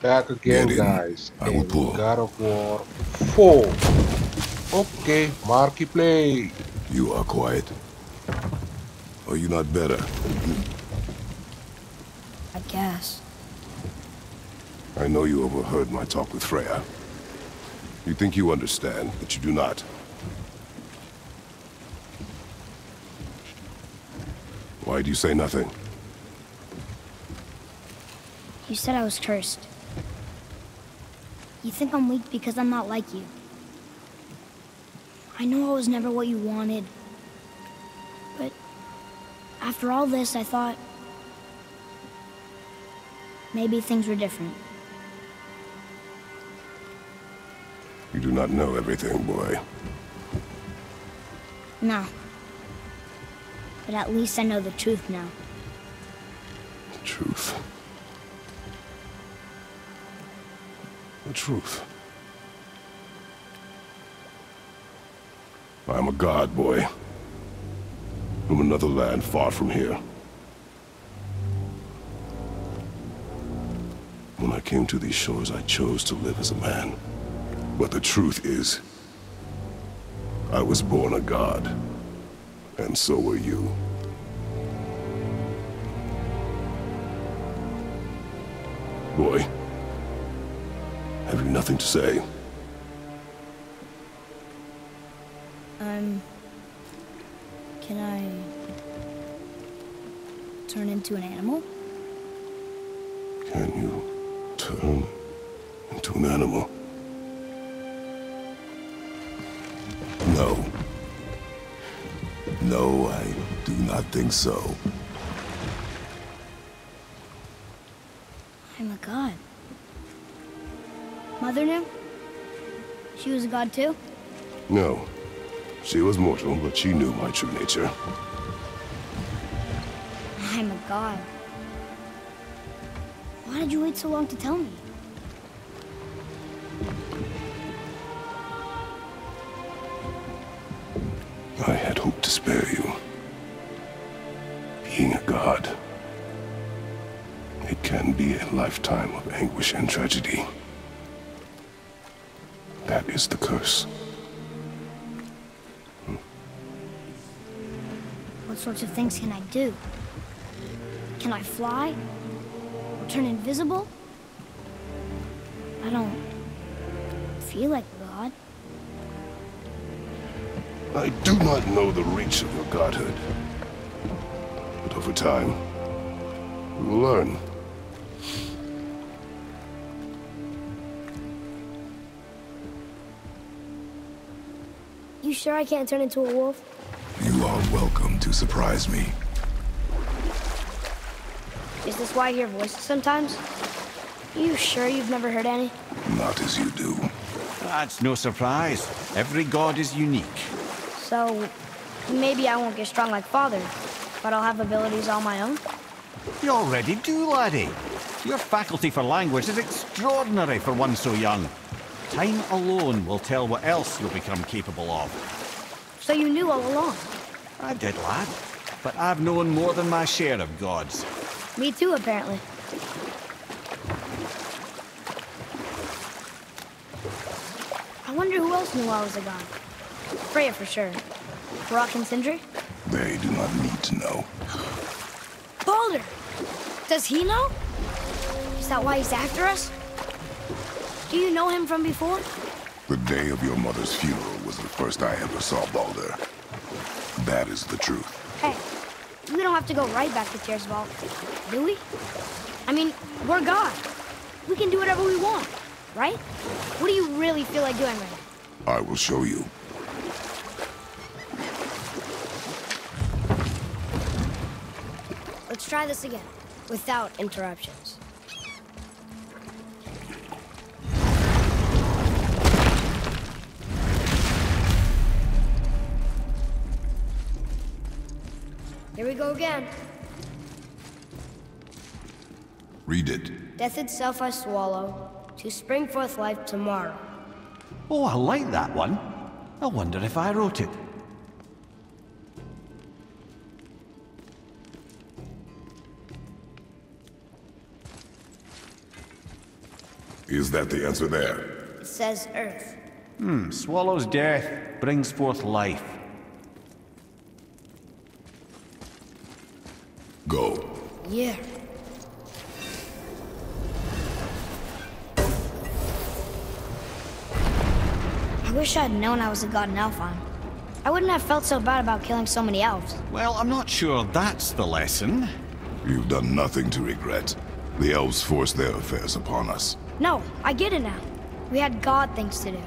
back again, Odin, guys. In God of War 4. Okay, Markiplier. You are quiet. Are you not better? I guess. I know you overheard my talk with Freya. You think you understand, but you do not. Why do you say nothing? You said I was cursed. You think I'm weak because I'm not like you. I know I was never what you wanted. But after all this, I thought maybe things were different. You do not know everything, boy. No. But at least I know the truth now. The truth. The truth. I am a god, boy. From another land far from here. When I came to these shores, I chose to live as a man. But the truth is, I was born a god, and so were you. Boy, have you nothing to say? Can I turn into an animal? Can you turn into an animal? No. No, I do not think so. I'm a god. Mother knew? She was a god too? No. She was mortal, but she knew my true nature. I'm a god. Why did you wait so long to tell me? I had hoped to spare you. Being a god, it can be a lifetime of anguish and tragedy. That is the curse. What sorts of things can I do? Can I fly? Or turn invisible? I don't feel like God. I do not know the reach of your godhood, but over time, you will learn. You sure I can't turn into a wolf? You are welcome to surprise me. Is this why I hear voices sometimes? You sure you've never heard any? Not as you do. That's no surprise. Every god is unique. So, maybe I won't get strong like Father, but I'll have abilities all my own? You already do, laddie. Your faculty for language is extraordinary for one so young. Time alone will tell what else you'll become capable of. So you knew all along? I did, lad. But I've known more than my share of gods. Me too, apparently. I wonder who else knew I was a god. Freya for sure. Brok and Sindri? They do not need to know. Baldur! Does he know? Is that why he's after us? Do you know him from before? The day of your mother's funeral was the first I ever saw Baldur. That is the truth. Hey, we don't have to go right back to Tyr's Vault, do we? I mean, we're God. We can do whatever we want, right? What do you really feel like doing right now? I will show you. Let's try this again, without interruptions. Here we go again. Read it. Death itself I swallow, to spring forth life tomorrow. Oh, I like that one. I wonder if I wrote it. Is that the answer there? It says Earth. Swallows death, brings forth life. Go. Yeah. I wish I'd known I was a god in Elfheim. I wouldn't have felt so bad about killing so many elves. Well, I'm not sure that's the lesson. You've done nothing to regret. The elves forced their affairs upon us. No, I get it now. We had god things to do,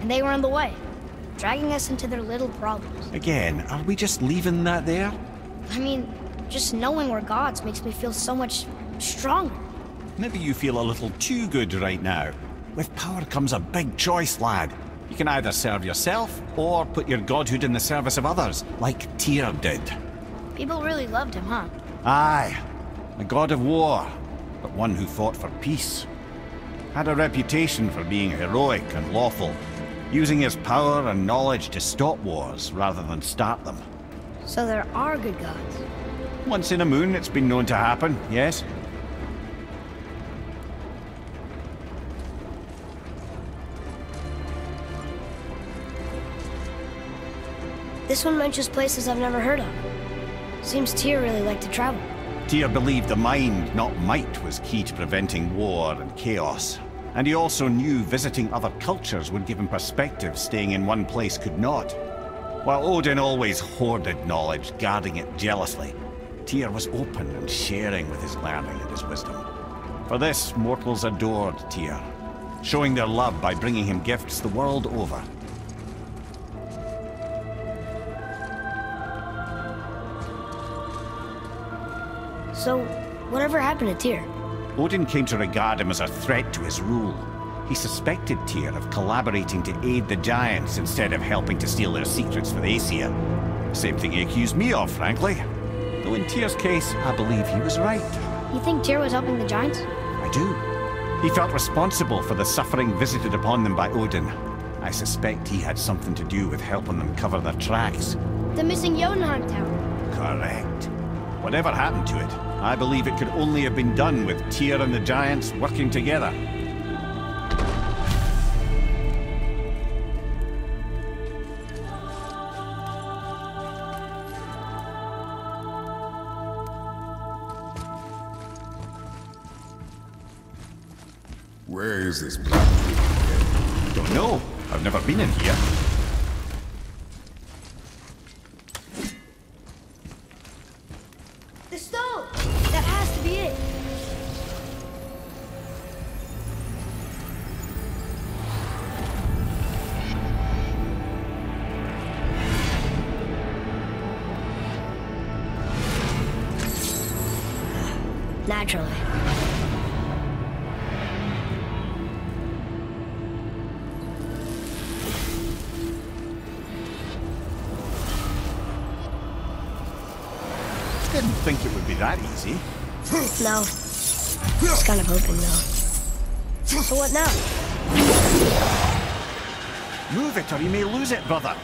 and they were in the way, dragging us into their little problems. Again, are we just leaving that there? I mean, just knowing we're gods makes me feel so much stronger. Maybe you feel a little too good right now. With power comes a big choice, lad. You can either serve yourself, or put your godhood in the service of others, like Tyr did. People really loved him, huh? Aye. A god of war, but one who fought for peace. Had a reputation for being heroic and lawful, using his power and knowledge to stop wars rather than start them. So there are good gods? Once in a moon, it's been known to happen, yes. This one mentions places I've never heard of. Seems Tyr really liked to travel. Tyr believed the mind, not might, was key to preventing war and chaos. And he also knew visiting other cultures would give him perspective staying in one place could not. While Odin always hoarded knowledge, guarding it jealously, Tyr was open and sharing with his learning and his wisdom. For this, mortals adored Tyr, showing their love by bringing him gifts the world over. So, whatever happened to Tyr? Odin came to regard him as a threat to his rule. He suspected Tyr of collaborating to aid the giants instead of helping to steal their secrets for the Aesir. Same thing he accused me of, frankly. Though in Tyr's case, I believe he was right. You think Tyr was helping the giants? I do. He felt responsible for the suffering visited upon them by Odin. I suspect he had something to do with helping them cover their tracks. The missing Jotunheim tower. Correct. Whatever happened to it, I believe it could only have been done with Tyr and the giants working together. Where is this platform? Don't know. I've never been in here. No. I was kind of hoping though. So what now? Move it or you may lose it, brother.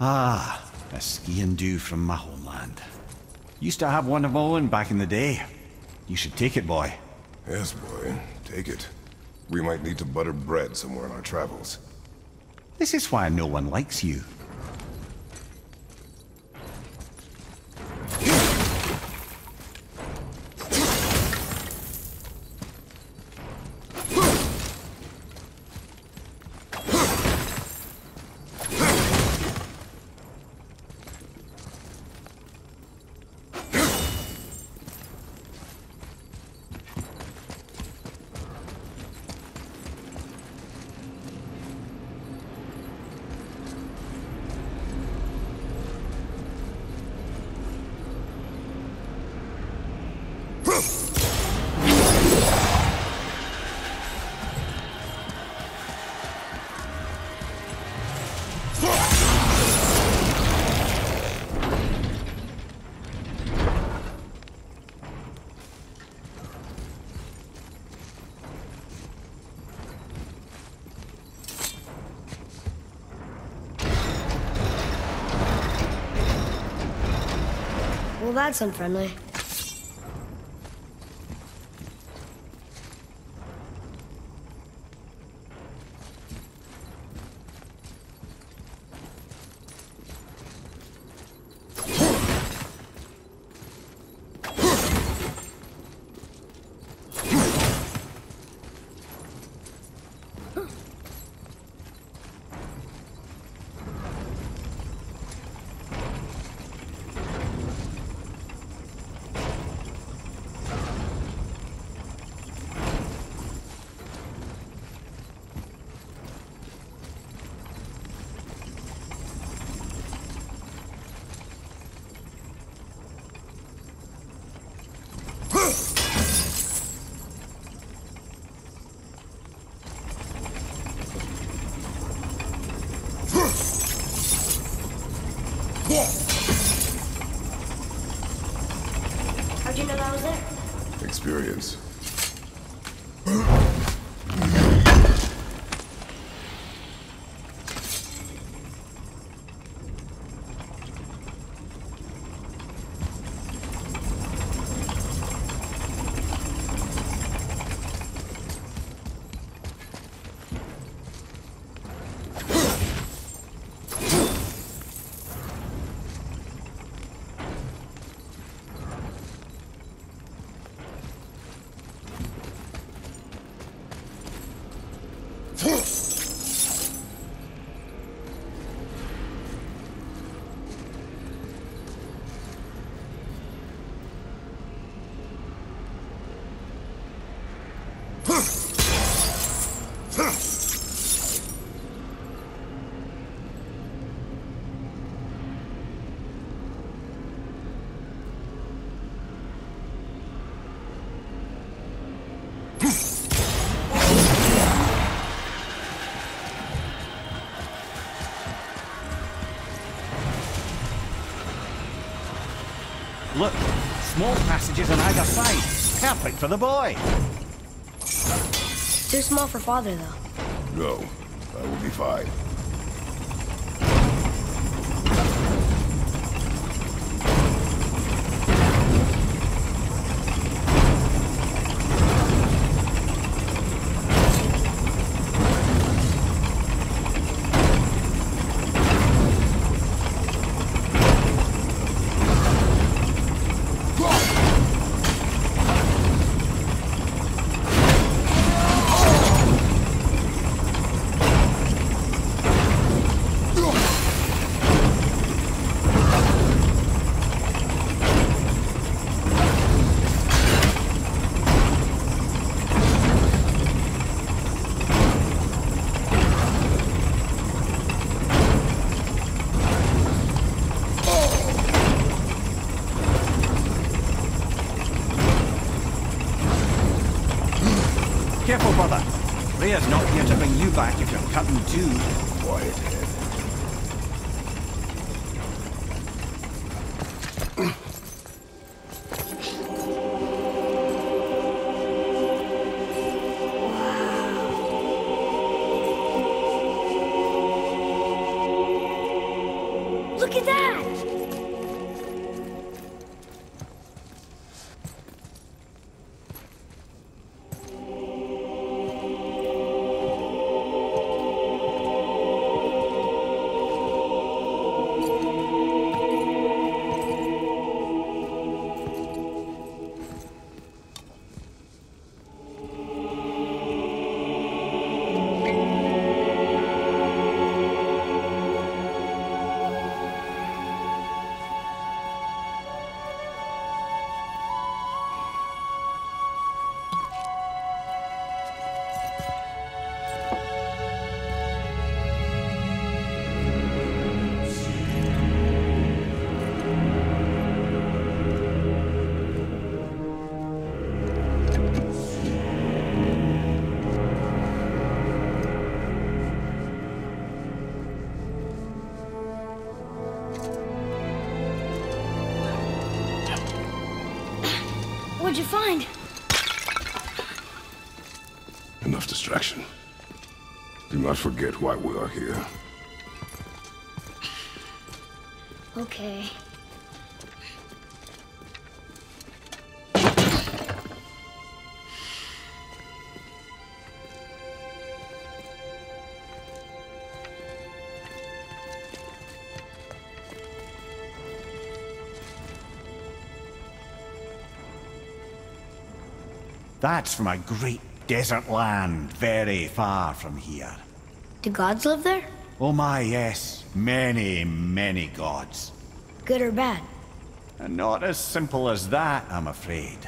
Ah, a ski and do from my homeland. Used to have one of my own back in the day. You should take it, boy. Yes, boy. Take it. We might need to butter bread somewhere on our travels. This is why no one likes you. Well, that's unfriendly. Experience. Look, small passages on either side. Perfect for the boy. Too small for father, though. No, I will be fine. Careful, brother. Freya's not here to bring you back if you're cutting too. Quiet, head. Look at that! What'd you find? Enough distraction. Do not forget why we are here. Okay. That's from a great desert land, very far from here. Do gods live there? Oh my, yes. Many, many gods. Good or bad? And not as simple as that, I'm afraid.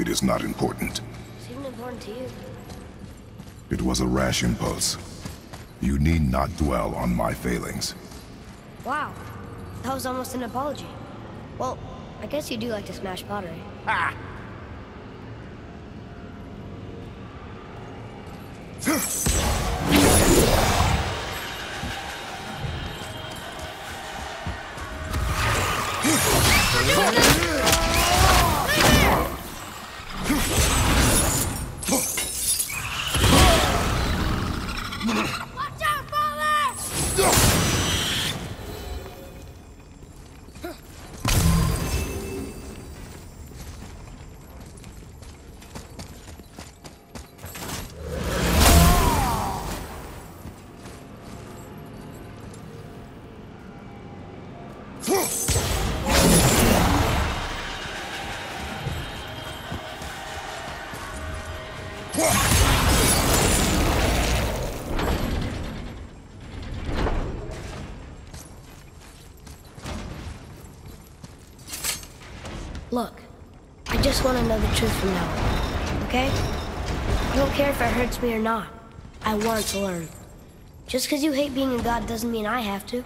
It is not important. Seemed important to you. It was a rash impulse. You need not dwell on my failings. Wow. That was almost an apology. Well, I guess you do like to smash pottery. Ah! Look, I just want to know the truth from now, okay? I don't care if it hurts me or not. I want to learn. Just because you hate being a god doesn't mean I have to.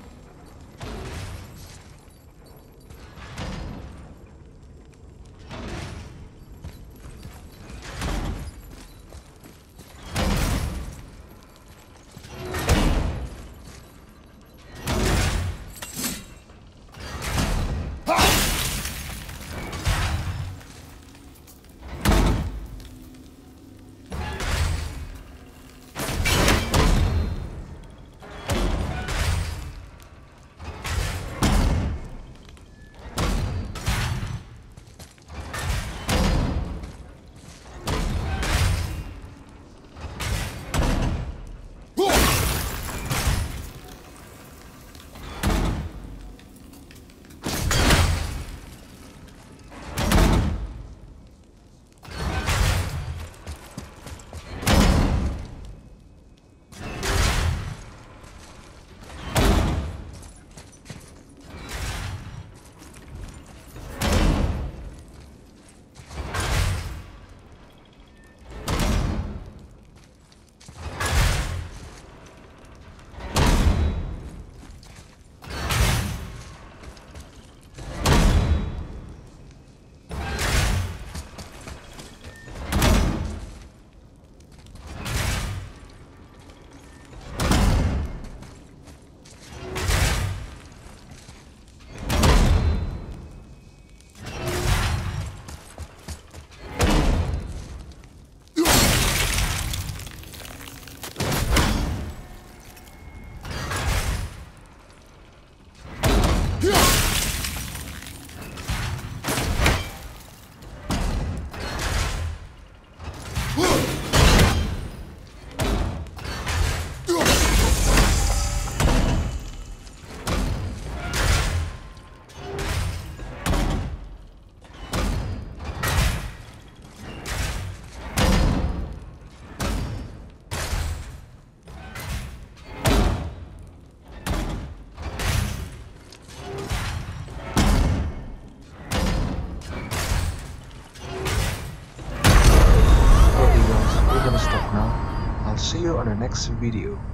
See you on our next video.